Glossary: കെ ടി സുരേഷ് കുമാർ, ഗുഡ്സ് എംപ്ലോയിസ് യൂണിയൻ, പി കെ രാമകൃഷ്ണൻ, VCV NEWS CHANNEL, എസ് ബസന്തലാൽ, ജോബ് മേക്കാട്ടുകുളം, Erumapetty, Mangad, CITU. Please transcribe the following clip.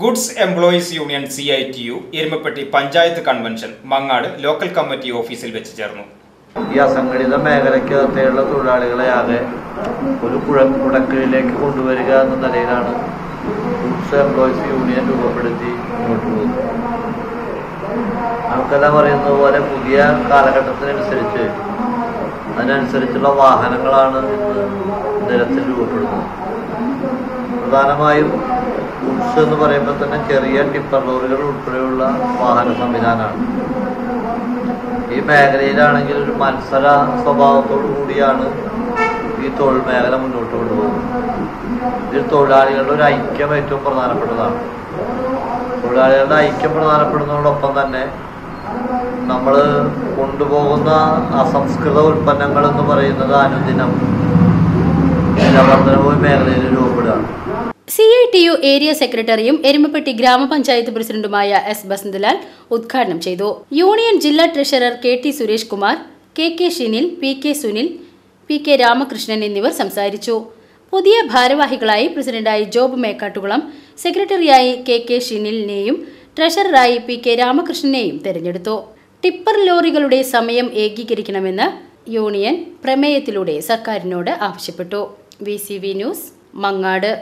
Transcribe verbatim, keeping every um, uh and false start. Goods Employees Union C I T U Erumapetty Panchayat Convention Mangad Local Committee Office il vechu chernu. Ya Sangaditha Mekhalakkatheyulla Thozhilalikale oru kuzhakilekku konduvaruka enna nilayilanu Goods Employees Union rupapeduthi munnotu പോകുന്നു. നമുക്കെല്ലാം അറിയുന്ന പോലെ പുതിയ കാലഘട്ടത്തിനനുസരിച്ച് അതിനനുസരിച്ചുള്ള വാഹനങ്ങളാണ് ഇന്ന് നിരത്തിൽ രൂപപ്പെടുന്നത്. പ്രധാനമായും ഗുഡ്സ് എന്ന് പറയുമ്പോൾ തന്നെ ചെറിയ ടിപ്പർ ലോറികൾ ഉൾപ്പെടെയുള്ള വാഹന സംവിധാനമാണ്. ഈ മേഖലയിലാണെങ്കിൽ ഒരു മത്സര സ്വഭാവത്തോടു കൂടിയാണ് ഈ തൊഴിൽ മേഖല മുന്നോട്ട് കൊണ്ടുപോകുന്നത്. ഇതിൽ തൊഴിലാളികളുടെ ഒരു ഐക്യം ഏറ്റവും പ്രധാനപ്പെട്ടതാണ്. തൊഴിലാളികളുടെ ഐക്യം പ്രധാനപ്പെടുന്നതോടൊപ്പം തന്നെ നമ്മൾ കൊണ്ടുപോകുന്ന അസംസ്കൃത ഉൽപ്പന്നങ്ങൾ എന്ന് പറയുന്നത് അനുദിനം പ്രവർത്തനവും മേഖലയിൽ രൂപപ്പെടുകയാണ്. C I T U area സെക്രട്ടറിയും എരുമപ്പെട്ടി ഗ്രാമപഞ്ചായത്ത് പ്രസിഡന്റുമായ എസ് ബസന്തലാൽ ഉദ്ഘാടനം ചെയ്തു. യൂണിയൻ ജില്ലാ treasurer കെ ടി സുരേഷ് കുമാർ, K K Shinil, P K Sunil, പി കെ രാമകൃഷ്ണൻ എന്നിവർ സംസാരിച്ചു. പുതിയ ഭാരവാഹികളായി പ്രസിഡന്റായി ജോബ് മേക്കാട്ടുകുളം, സെക്രട്ടറിയായി കെ കെ ഷിനിലിനെയും ട്രഷററായി പി കെ രാമകൃഷ്ണനെയും തെരഞ്ഞെടുത്തു. ടിപ്പർ ലോറികളുടെ സമയം ഏകീകരിക്കണമെന്ന് യൂണിയൻ പ്രമേയത്തിലൂടെ സർക്കാരിനോട് ആവശ്യപ്പെട്ടു. V C V news, Mangad.